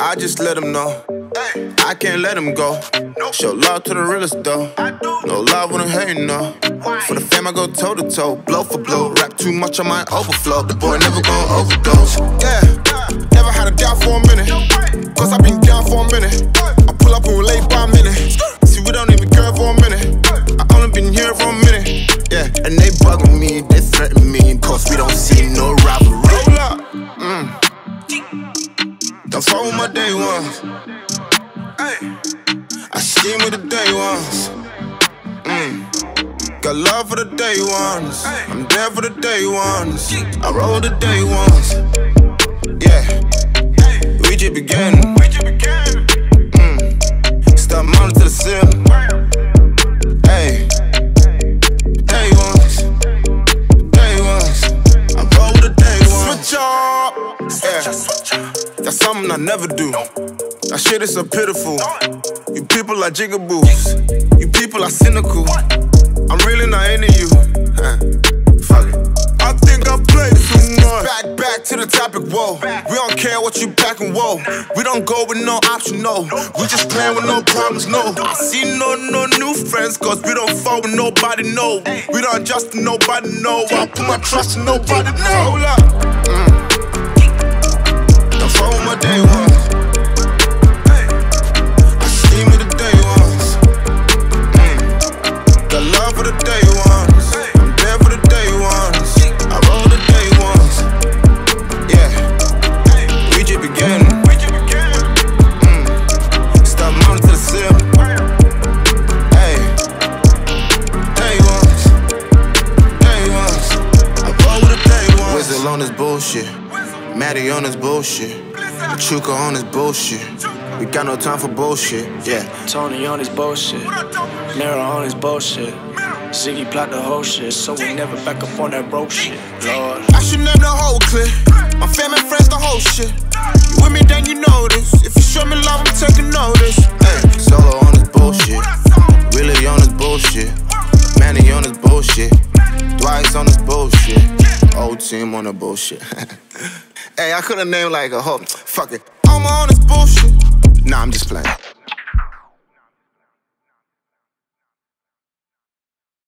I just let them know, I can't let them go. Show love to the realest though, no love when I'm hating no. For the fam I go toe to toe, blow for blow. Rap too much I might overflow, the boy never gon' overdose. Yeah, never had a doubt for a minute, cause I've been down for a minute. I pull up and we late by a minute, see we don't even care for a minute. I only been here for a minute, yeah. And they bugging me, they threaten me, cause we don't see no rivalry. Roll up, don't fuck with my day ones. I scheme with the day ones. Got love for the day ones. I'm there for the day ones. I roll with the day ones. Yeah, we just began. Stop money to the sim. Hey, day ones, day ones. I roll with the day ones. Switch up, switch up. That's something I never do. That shit is so pitiful. You people are jigaboos. You people are cynical. I'm really not into you. Fuck it. I think I play too much. Back to the topic, whoa. We don't care what you packing, whoa. We don't go with no option, no. We just playing with no problems, no. I see no new friends, cause we don't fall with nobody, no. We don't adjust to nobody, no. I put my trust in nobody, no. Hold up. My day ones, I see me the day ones. Got love for the day ones. I'm there for the day ones. I roll the day ones. Yeah, we just began. Stop money to the sim. Hey, day ones, I roll with the day ones. Whistle on this bullshit, Maddie on this bullshit, Machuca on his bullshit. We got no time for bullshit, yeah. Tony on his bullshit, Nero on his bullshit, Ziggy blocked the whole shit, so we never back up on that broke shit, Lord. I should name the whole clip, my fam and friends the whole shit. You with me then you know this, if you show me love I'm taking notice. Hey, Solo on his bullshit, Willie on his bullshit, Manny on his bullshit, Dwight's on his bullshit, old team on the bullshit. Hey, I could've named like a hoe. Fuck it. I'm on this bullshit. Nah, I'm just playing.